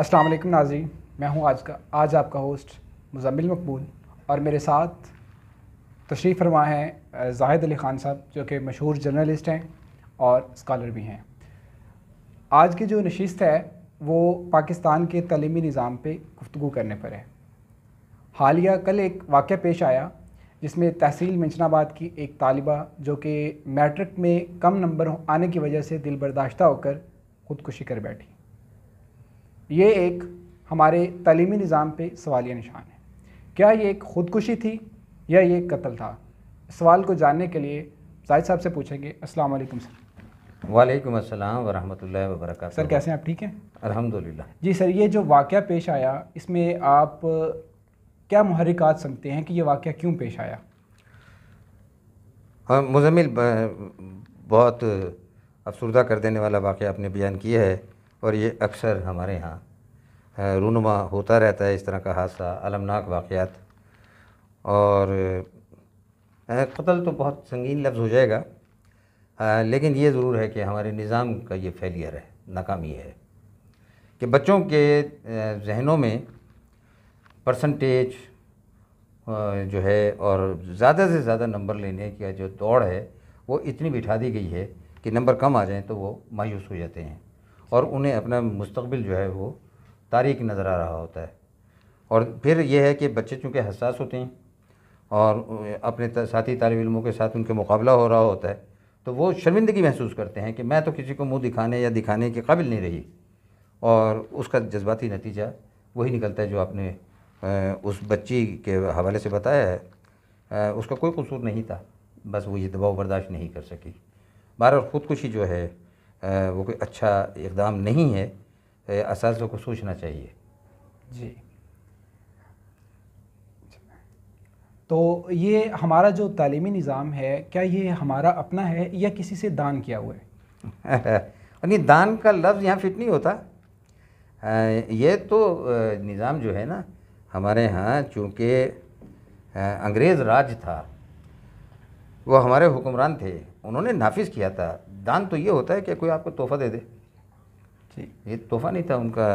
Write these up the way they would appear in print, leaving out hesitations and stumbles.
अस्सलाम वालेकुम नाज़रीन, मैं हूं आज आपका होस्ट मुज़म्मिल मकबूल और मेरे साथ तशरीफ़ फरमा हैं ज़ाहिद अली ख़ान साहब जो कि मशहूर जर्नलिस्ट हैं और स्कॉलर भी हैं। आज की जो नशिस्त है वो पाकिस्तान के तलीमी निज़ाम पे गुफ्तगू करने पर है। हालिया कल एक वाक़या पेश आया जिसमें तहसील मंचनाबाद की एक तालिबा जो कि मैट्रिक में कम नंबर आने की वजह से दिल बर्दाश्ता होकर ख़ुदकुशी कर बैठी। ये एक हमारे तलीमी निज़ाम पे सवालिया निशान है। क्या ये एक ख़ुदकुशी थी या ये कत्ल था? सवाल को जानने के लिए जाहिद साहब से पूछेंगे। अस्सलाम वालेकुम सर। वालेकुम अस्सलाम वरहमतुल्लाहि वबरकातुहू। सर कैसे हैं, आप ठीक हैं? अल्हम्दुलिल्लाह। जी सर, ये जो वाक़या पेश आया इसमें आप क्या मुहर्रिकात समझते हैं कि ये वाक़या क्यों पेश आया? हाँ मुज़म्मिल, बहुत अफसरदा कर देने वाला वाक़या आपने बयान किया है और ये अक्सर हमारे यहाँ रूनुमा होता रहता है इस तरह का हादसा, अलमनाक वाक़यात। और कत्ल तो बहुत संगीन लफ्ज़ हो जाएगा, लेकिन ये ज़रूर है कि हमारे निज़ाम का ये फेलियर है, नाकामी है कि बच्चों के जहनों में परसेंटेज जो है और ज़्यादा से ज़्यादा नंबर लेने की जो दौड़ है वो इतनी बिठा दी गई है कि नंबर कम आ जाएं तो वो मायूस हो जाते हैं और उन्हें अपना मुस्तकबिल जो है वो तारीक नज़र आ रहा होता है। और फिर यह है कि बच्चे चूँकि हसास होते हैं और अपने साथी तालिब इल्मों के साथ उनके मुकाबला हो रहा होता है तो वो शर्मिंदगी महसूस करते हैं कि मैं तो किसी को मुँह दिखाने या दिखाने के काबिल नहीं रही, और उसका जज्बाती नतीजा वही निकलता है जो आपने उस बच्ची के हवाले से बताया है। उसका कोई कसूर नहीं था, बस वो ये दबाव बर्दाश्त नहीं कर सकी। बहरहाल ख़ुदकुशी जो है वो कोई अच्छा इक़दाम नहीं है, असासियों को सोचना चाहिए। जी तो ये हमारा जो तालीमी निज़ाम है क्या ये हमारा अपना है या किसी से दान किया हुआ है? यानी दान का लफ्ज़ यहाँ फिट नहीं होता। ये तो निज़ाम जो है ना हमारे यहाँ, चूँकि अंग्रेज़ राज था, वो हमारे हुक्मरान थे, उन्होंने नाफिज किया था। दान तो ये होता है कि कोई आपको तोहफ़ा दे दे, ये तोहफ़ा नहीं था, उनका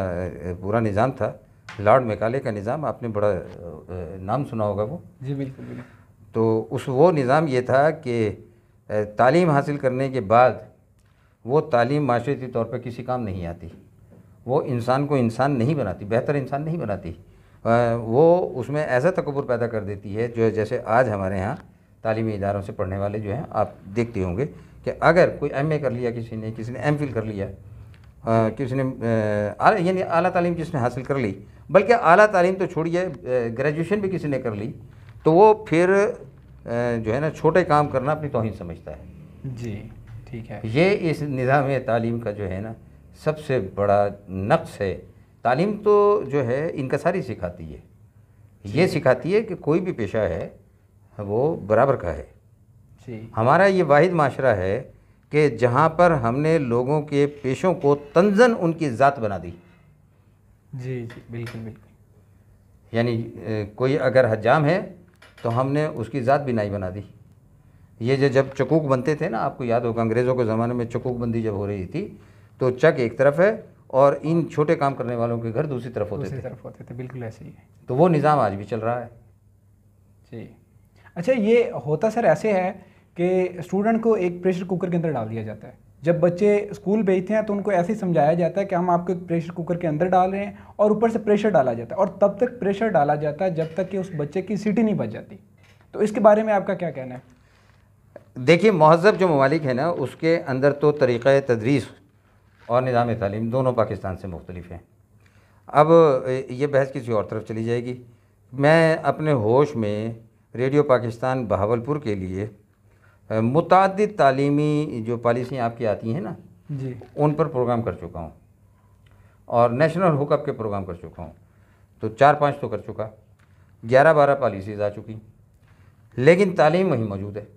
पूरा निज़ाम था। लॉर्ड मैकाले का निज़ाम आपने बड़ा नाम सुना होगा वो। जी बिल्कुल। तो उस वो निज़ाम ये था कि तालीम हासिल करने के बाद वो तालीम माशरती तौर पर किसी काम नहीं आती, वो इंसान को इंसान नहीं बनाती, बेहतर इंसान नहीं बनाती, वो उसमें ऐसा तकब्बुर पैदा कर देती है जो जैसे आज हमारे यहाँ तालीमी इदारों से पढ़ने वाले जो हैं आप देखते होंगे कि अगर कोई एमए कर लिया किसी ने एमफिल कर लिया, किसी ने यानी आला तालीम जिसने हासिल कर ली, बल्कि आला तालीम तो छोड़िए ग्रेजुएशन भी किसी ने कर ली, तो वो फिर जो है ना छोटे काम करना अपनी तौहीन समझता है। जी ठीक है। ये इस निज़ाम तालीम का जो है ना सबसे बड़ा नक्स है। तालीम तो जो है इंकसारी सिखाती है, ये सिखाती है कि कोई भी पेशा है वो बराबर का है। जी। हमारा ये वाहिद माशरा है कि जहाँ पर हमने लोगों के पेशों को तंजन उनकी ज़ात बना दी। जी जी बिल्कुल बिल्कुल। यानी कोई अगर हज्जाम है तो हमने उसकी ज़ात भी नाई बना दी। ये जब चकूक बनते थे ना, आपको याद होगा अंग्रेज़ों के ज़माने में चकूक बंदी जब हो रही थी तो चक एक तरफ है और इन छोटे काम करने वालों के घर दूसरी तरफ होते थे। बिल्कुल ऐसे ही है। तो वो निज़ाम आज भी चल रहा है। जी अच्छा, ये होता सर ऐसे है कि स्टूडेंट को एक प्रेशर कुकर के अंदर डाल दिया जाता है। जब बच्चे स्कूल भेजते हैं तो उनको ऐसे ही समझाया जाता है कि हम आपको एक प्रेशर कुकर के अंदर डाल रहे हैं, और ऊपर से प्रेशर डाला जाता है, और तब तक प्रेशर डाला जाता है जब तक कि उस बच्चे की सीटी नहीं बच जाती। तो इसके बारे में आपका क्या कहना है? देखिए महजब जो ममालिक है ना उसके अंदर तो तरीक़ा तदरीस और निज़ाम तालीम दोनों पाकिस्तान से मुख्तलिफ हैं। अब ये बहस किसी और तरफ चली जाएगी। मैं अपने होश में रेडियो पाकिस्तान बहावलपुर के लिए मुतादिद तालीमी जो पॉलिसियाँ आपकी आती हैं ना जी, उन पर प्रोग्राम कर चुका हूँ और नेशनल हुकअप के प्रोग्राम कर चुका हूँ। तो 4-5 तो कर चुका, 11-12 पॉलिसीज़ आ चुकी, लेकिन तालीम वहीं मौजूद है।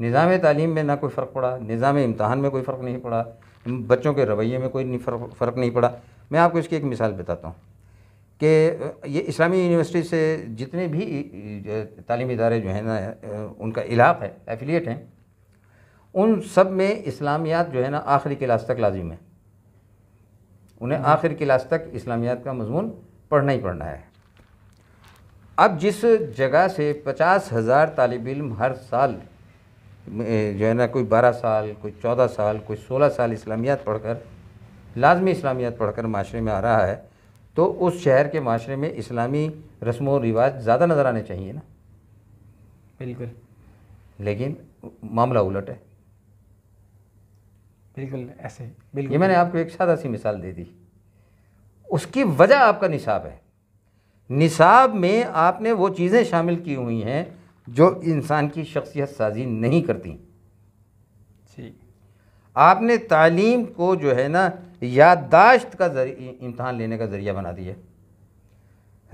निज़ाम तालीम में ना कोई फ़र्क पड़ा, निज़ाम इम्तहान में कोई फ़र्क नहीं पड़ा, बच्चों के रवैये में कोई फ़र्क नहीं पड़ा। मैं आपको इसकी एक मिसाल बताता हूँ कि ये इस्लामी यूनिवर्सिटी से जितने भी तालीमी इदारे जो हैं ना उनका इलाक़ है, एफिलिएट हैं, उन सब में इस्लामियात जो है ना आखिरी क्लास तक लाजिम है। उन्हें आखिर क्लास तक इस्लामियात का मजमून पढ़ना ही पढ़ना है। अब जिस जगह से 50,000 तालिब इल्म हर साल जो है ना, कोई 12 साल, कोई 14 साल, कोई 16 साल इस्लामियात पढ़कर, लाजमी इस्लामियात पढ़कर माशरे में आ रहा है, तो उस शहर के माशरे में इस्लामी रस्म व रिवाज ज़्यादा नज़र आने चाहिए ना। बिल्कुल, लेकिन मामला उलट है। बिल्कुल ऐसे बिल्कुल। ये मैंने आपको एक सादा सी मिसाल दे दी, उसकी वजह आपका निसाब है। निसाब में आपने वो चीज़ें शामिल की हुई हैं जो इंसान की शख्सियत साजी नहीं करती। जी, आपने तालीम को जो है ना याददाश्त का इम्तहान लेने का ज़रिया बना दिया,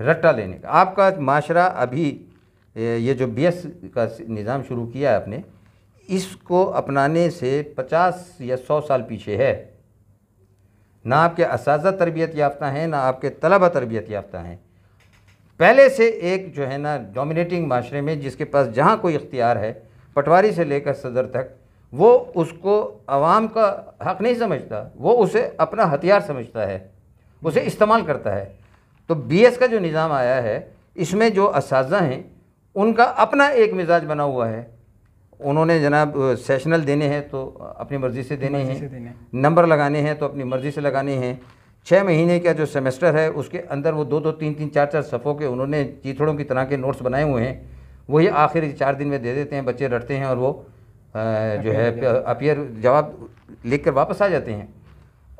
रट्टा लेने का। आपका माशरा अभी ये जो BS का निज़ाम शुरू किया है आपने, इसको अपनाने से 50 या 100 साल पीछे है। ना आपके असातिज़ा तरबियत याफ़्ता हैं, ना आपके तलबा तरबियत याफ़्ता हैं। पहले से एक जो है ना डोमिनेटिंग माशरे में, जिसके पास जहाँ कोई इख्तियार है, पटवारी से लेकर सदर तक, वो उसको आवाम का हक़ नहीं समझता, वो उसे अपना हथियार समझता है, उसे इस्तेमाल करता है। तो BS का जो निज़ाम आया है, इसमें जो असातिज़ा हैं उनका अपना एक मिजाज बना हुआ है। उन्होंने जनाब सेशनल देने हैं तो अपनी मर्ज़ी से देने हैं, नंबर लगाने हैं तो अपनी मर्ज़ी से लगाने हैं। 6 महीने का जो सेमेस्टर है उसके अंदर वो 2-2, 3-3, 4-4 सफ़ों के उन्होंने चीथड़ों की तरह के नोट्स बनाए हुए हैं, वही आखिर 4 दिन में दे देते हैं। बच्चे रटते हैं और वो जो है अपीयर जवाब लिख कर वापस आ जाते हैं,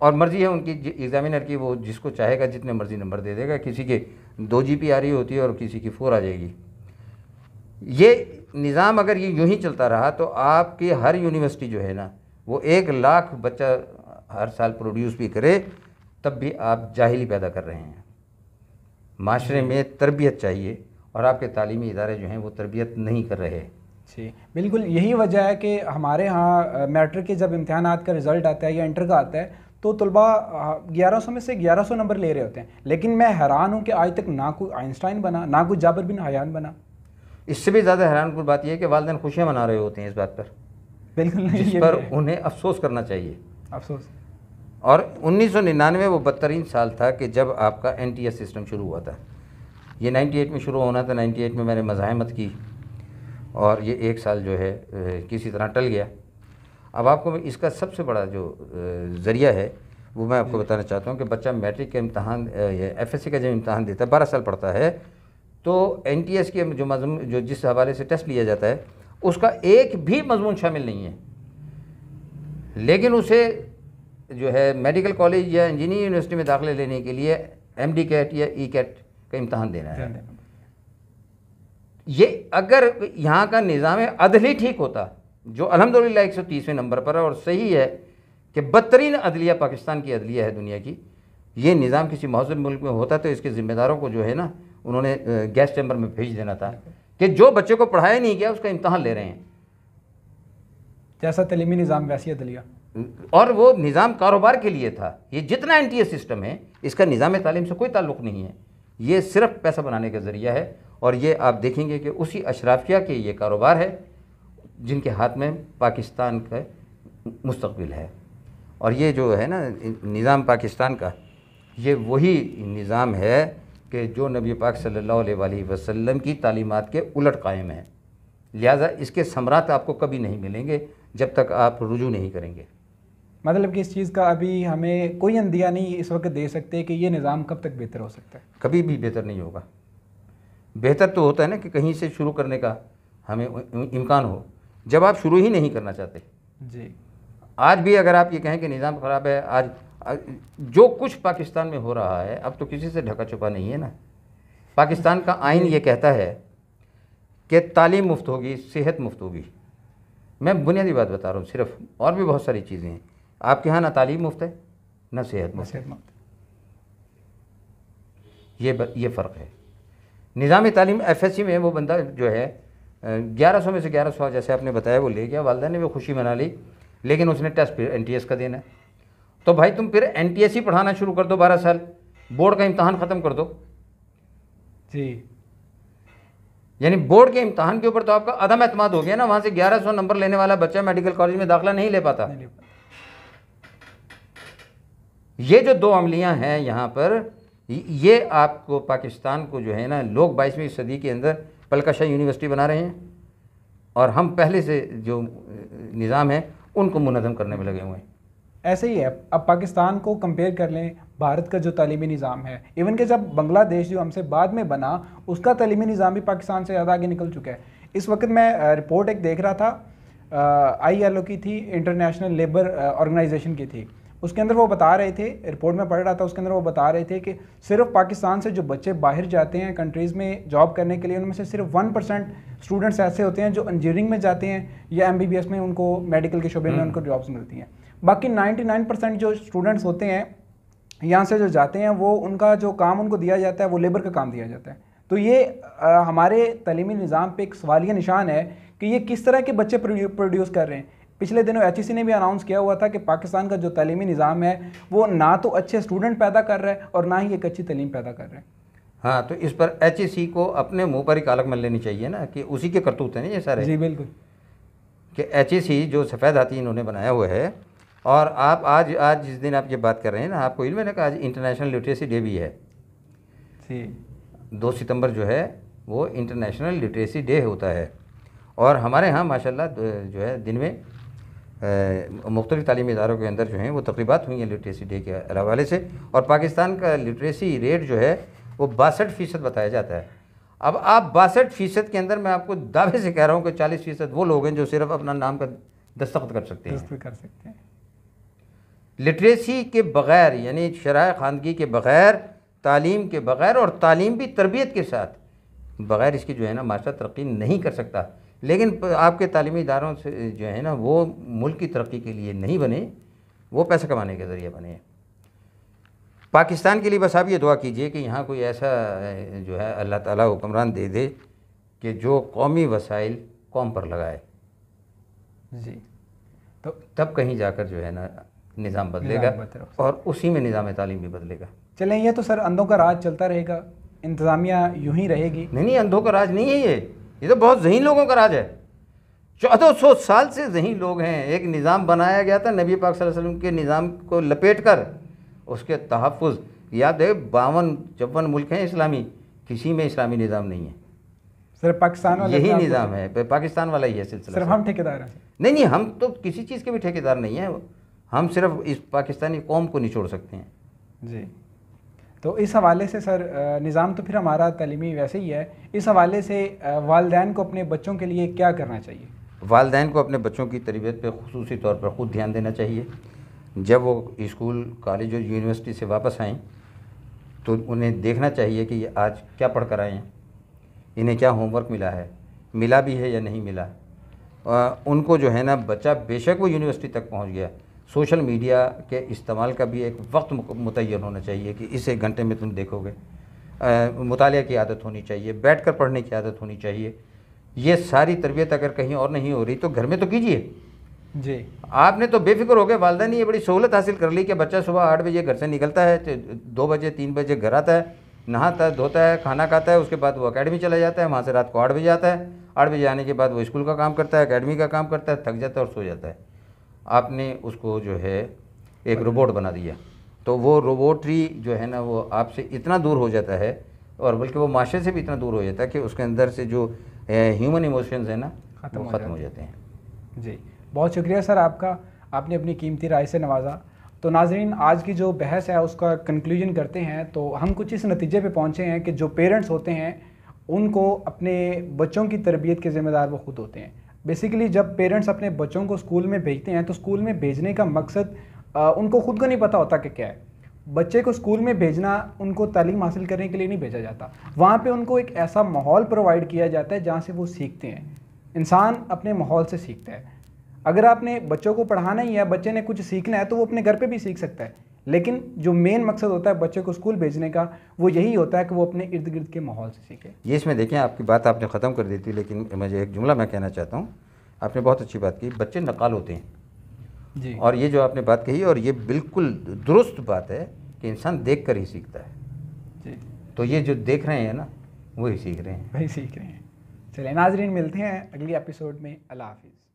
और मर्ज़ी है उनकी एग्ज़ामिनर की, वो जिसको चाहेगा जितने मर्ज़ी नंबर दे देगा। किसी के 2 GPA आ रही होती है और किसी की 4 आ जाएगी। ये निज़ाम अगर ये यूँ ही चलता रहा तो आपकी हर यूनिवर्सिटी जो है ना वो 1 लाख बच्चा हर साल प्रोड्यूस भी करे, तब भी आप जाहिली पैदा कर रहे हैं। माशरे में तरबियत चाहिए, और आपके तालीमी इदारे जो हैं वो तरबियत नहीं कर रहे। जी बिल्कुल, यही वजह है कि हमारे यहाँ मैट्रिक के जब इम्तहानात का रिज़ल्ट आता है या इंटर का आता है तो तलबा 1100 में से 1100 नंबर ले रहे होते हैं। लेकिन मैं हैरान हूँ कि आज तक ना कोई आइंस्टाइन बना, ना कोई जाबर बिन हयान बना। इससे भी ज़्यादा हैरान कुल बात यह है कि वालिदैन खुशियाँ मना रहे होते हैं इस बात पर, बिल्कुल नहीं, जिस पर उन्हें अफसोस करना चाहिए। अफसोस। और 1999 वो बदतरीन साल था कि जब आपका NTS सिस्टम शुरू हुआ था। ये 98 में शुरू होना था, 98 में मैंने मज़ाहमत की और ये 1 साल जो है किसी तरह टल गया। अब आपको इसका सबसे बड़ा जो ज़रिया है वो मैं आपको बताना चाहता हूँ कि बच्चा मैट्रिक का इम्तहान, FSC का जब इम्तहान देता है, 12 साल पढ़ता है, तो NTS के जो मजमून जो जिस हवाले से टेस्ट लिया जाता है उसका एक भी मजमून शामिल नहीं है। लेकिन उसे जो है मेडिकल कॉलेज या इंजीनियरिंग यूनिवर्सिटी में दाखिले लेने के लिए MDCAT या ECAT का इम्तहान देना है। ये अगर यहाँ का निज़ाम अदली ठीक होता, जो अल्हम्दुलिल्लाह 130वें नंबर पर है और सही है कि बदतरीन अदलिया पाकिस्तान की अदलिया है दुनिया की, ये निज़ाम किसी मुहज़्ज़ब मुल्क में होता तो इसके ज़िम्मेदारों को जो है ना उन्होंने गैस चैम्बर में भेज देना था कि जो बच्चे को पढ़ाया नहीं गया उसका इम्तहान ले रहे हैं। जैसा तलीमी निज़ाम वैसी अदलिया, और वो निज़ाम कारोबार के लिए था। ये जितना NTS सिस्टम है इसका निज़ाम तालीम से कोई ताल्लुक़ नहीं है, ये सिर्फ पैसा बनाने का ज़रिया है। और ये आप देखेंगे कि उसी अशराफिया के ये कारोबार है जिनके हाथ में पाकिस्तान का मुस्तकबिल है। और ये जो है ना निज़ाम पाकिस्तान का, ये वही निज़ाम है कि जो नबी पाक सल्लल्लाहु अलैहि वसल्लम की तालीमात के उलट कायम है। लिहाजा इसके समरात आपको कभी नहीं मिलेंगे जब तक आप रुजू नहीं करेंगे। मतलब कि इस चीज़ का अभी हमें कोई अंदिया नहीं इस वक्त दे सकते कि ये निज़ाम कब तक बेहतर हो सकता है। कभी भी बेहतर नहीं होगा। बेहतर तो होता है ना कि कहीं से शुरू करने का हमें इम्कान हो, जब आप शुरू ही नहीं करना चाहते। जी, आज भी अगर आप ये कहें कि निज़ाम ख़राब है, आज जो कुछ पाकिस्तान में हो रहा है, अब तो किसी से ढका छुपा नहीं है ना। पाकिस्तान का आइन ये कहता है कि तालीम मुफ्त होगी, सेहत मुफ्त होगी। मैं बुनियादी बात बता रहा हूँ सिर्फ, और भी बहुत सारी चीज़ें हैं। आपके यहाँ ना तालीम मुफ्त है ना सेहत मुफ्त है। ये फ़र्क है। निज़ाम तालीम FSC में वो बंदा जो है 1100 में से 1100 जैसे आपने बताया वो ले गया, वालदा ने भी खुशी मना ली, लेकिन उसने टेस्ट फिर NTS का देना है। तो भाई तुम फिर NTS ही पढ़ाना शुरू कर दो, 12 साल बोर्ड का इम्तहान ख़त्म कर दो। जी, यानी बोर्ड के इम्तहान के ऊपर तो आपका अदम एतमाद हो गया ना। वहाँ से 1100 नंबर लेने वाला बच्चा मेडिकल कॉलेज में दाखिला नहीं ले पाता। ये जो दो अमलियाँ हैं यहाँ पर, ये आपको पाकिस्तान को जो है ना, लोग 22वीं सदी के अंदर पलकशा यूनिवर्सिटी बना रहे हैं और हम पहले से जो निज़ाम है उनको मुनज़म करने में लगे हुए हैं। ऐसे ही है। अब पाकिस्तान को कंपेयर कर लें भारत का जो तालीमी निज़ाम है, इवन के जब बांग्लादेश जो हमसे बाद में बना उसका तालीमी निज़ाम भी पाकिस्तान से ज़्यादा आगे निकल चुका है। इस वक्त मैं रिपोर्ट एक देख रहा था, ILO की थी, इंटरनेशनल लेबर ऑर्गेनाइजेशन की थी, उसके अंदर वो बता रहे थे, रिपोर्ट में पढ़ रहा था, उसके अंदर वो बता रहे थे कि सिर्फ पाकिस्तान से जो बच्चे बाहर जाते हैं कंट्रीज़ में जॉब करने के लिए, उनमें से सिर्फ 1% स्टूडेंट्स ऐसे होते हैं जो इंजीनियरिंग में जाते हैं या MBBS में, उनको मेडिकल के शोबे में उनको जॉब्स मिलती हैं। बाकी 99% जो स्टूडेंट्स होते हैं यहाँ से जो जाते हैं, वो उनका जो काम उनको दिया जाता है वो लेबर का काम दिया जाता है। तो ये हमारे तालीमी निज़ाम पर एक सवालिया निशान है कि ये किस तरह के बच्चे प्रोड्यूस कर रहे हैं। पिछले दिनों HEC ने भी अनाउंस किया हुआ था कि पाकिस्तान का जो तालीमी निज़ाम है वो ना तो अच्छे स्टूडेंट पैदा कर रहा है और ना ही एक अच्छी तालीम पैदा कर रहा है। हाँ, तो इस पर HEC को अपने मुंह पर ही कालक मल लेनी चाहिए ना, कि उसी के करतूत हैं ये सारे। जी बिल्कुल, कि HEC जो सफ़ेद हाथी इन्होंने बनाया हुआ है। और आप आज जिस दिन आप ये बात कर रहे हैं ना, आपको इनमें ना आज इंटरनेशनल लिटरेसी डे भी है। 2 सितम्बर जो है वो इंटरनेशनल लिटरेसी डे होता है और हमारे यहाँ माशाल्लाह जो है दिन में मुख्तलिफ़ तालीमी इदारों के अंदर जो हैं वो तकरीबात हुई हैं लिटरेसी डे के हवाले से। और पाकिस्तान का लिटरेसी रेट जो है वो 62% बताया जाता है। अब आप 62% के अंदर मैं आपको दावे से कह रहा हूँ कि 40% वो लोग हैं जो सिर्फ अपना नाम का दस्तखत कर सकते हैं। लिटरेसी के बग़ैर, यानी शराय ख़ानगी के बग़ैर, तालीम के बग़ैर, और तालीम भी तरबियत के साथ बग़ैर इसकी जो है ना माशरा तरक्की नहीं कर सकता। लेकिन आपके तालीमी इदारों से जो है ना वो मुल्क की तरक्की के लिए नहीं बने, वो पैसा कमाने के ज़रिए बने। पाकिस्तान के लिए बस आप ये दुआ कीजिए कि यहाँ कोई ऐसा जो है अल्लाह ताला हुक्मरान दे दे कि जो कौमी वसाइल कौम पर लगाए। जी, तो तब कहीं जाकर जो है ना निज़ाम बदलेगा और उसी में निज़ाम तालीम भी बदलेगा। चलें, यह तो सर अंधों का राज चलता रहेगा, इंतज़ामिया यूँ ही रहेगी। नहीं, अंधों का राज नहीं है ये तो बहुत ज़हीन लोगों का राज है। 1400 साल से ज़हीन लोग हैं। एक निज़ाम बनाया गया था नबी पाक सल्लल्लाहु अलैहि वसल्लम के निज़ाम को लपेट कर उसके तहफ़ुज़। याद है 52-54 मुल्क हैं इस्लामी, किसी में इस्लामी निज़ाम नहीं है, सिर्फ पाकिस्तान वाला यही निज़ाम है। पाकिस्तान वाला ही है सिलसिला, सिर्फ हम ठेकेदार हैं। नहीं, हम तो किसी चीज़ के भी ठेकेदार नहीं हैं, हम सिर्फ इस पाकिस्तानी कौम को निचोड़ सकते हैं। जी, तो इस हवाले से सर निज़ाम तो फिर हमारा तालीमी वैसे ही है। इस हवाले से वालदैन को अपने बच्चों के लिए क्या करना चाहिए? वालदैन को अपने बच्चों की तरबियत पे ख़ुसूसी तौर पर ख़ुद ध्यान देना चाहिए। जब वो स्कूल, कॉलेज और यूनिवर्सिटी से वापस आएँ तो उन्हें देखना चाहिए कि ये आज क्या पढ़ कर आए हैं, इन्हें क्या होमवर्क मिला है, मिला भी है या नहीं मिला। उनको जो है ना, बच्चा बेशक वो यूनिवर्सिटी तक पहुँच गया, सोशल मीडिया के इस्तेमाल का भी एक वक्त मुतय्यन होना चाहिए कि इस 1 घंटे में तुम देखोगे। मुताले की आदत होनी चाहिए, बैठकर पढ़ने की आदत होनी चाहिए। ये सारी तरबियत अगर कहीं और नहीं हो रही तो घर में तो कीजिए। जी, आपने तो बेफिक्र हो गए, वालदा ने ये बड़ी सहूलत हासिल कर ली कि बच्चा सुबह 8 बजे घर से निकलता है तो 2 बजे 3 बजे घर आता है, नहाता है, धोता है, खाना खाता है, उसके बाद वो अकेडमी चला जाता है, वहाँ से रात को 8 बजे आता है। 8 बजे आने के बाद वो स्कूल का काम करता है, अकेडमी का काम करता है, थक जाता है और सो जाता है। आपने उसको जो है एक रोबोट बना दिया, तो वो रोबोटरी जो है ना वो आपसे इतना दूर हो जाता है, और बल्कि वो माशरे से भी इतना दूर हो जाता है कि उसके अंदर से जो ह्यूमन इमोशंस हैं ना वो ख़त्म हो जाते हैं। जी, बहुत शुक्रिया सर आपका, आपने अपनी कीमती राय से नवाजा। तो नाज़रीन, आज की जो बहस है उसका कंक्लूजन करते हैं तो हम कुछ इस नतीजे पर पहुँचे हैं कि जो पेरेंट्स होते हैं उनको अपने बच्चों की तरबियत के ज़िम्मेदार वो ख़ुद होते हैं। बेसिकली जब पेरेंट्स अपने बच्चों को स्कूल में भेजते हैं तो स्कूल में भेजने का मकसद उनको खुद को नहीं पता होता कि क्या है। बच्चे को स्कूल में भेजना उनको तालीम हासिल करने के लिए नहीं भेजा जाता, वहाँ पे उनको एक ऐसा माहौल प्रोवाइड किया जाता है जहाँ से वो सीखते हैं। इंसान अपने माहौल से सीखता है। अगर आपने बच्चों को पढ़ाना ही है, बच्चे ने कुछ सीखना है तो वो अपने घर पर भी सीख सकता है, लेकिन जो मेन मकसद होता है बच्चे को स्कूल भेजने का वो यही होता है कि वो अपने इर्द गिर्द के माहौल से सीखे। ये इसमें देखें, आपकी बात आपने ख़त्म कर दी थी, लेकिन मुझे एक जुमला मैं कहना चाहता हूँ। आपने बहुत अच्छी बात की, बच्चे नकाल होते हैं। जी, और ये जो आपने बात कही, और ये बिल्कुल दुरुस्त बात है कि इंसान देख कर ही सीखता है। जी, तो ये जो देख रहे हैं ना वही सीख रहे हैं। चलिए नाजरीन, मिलते हैं अगली एपिसोड में। अल्लाह हाफिज़।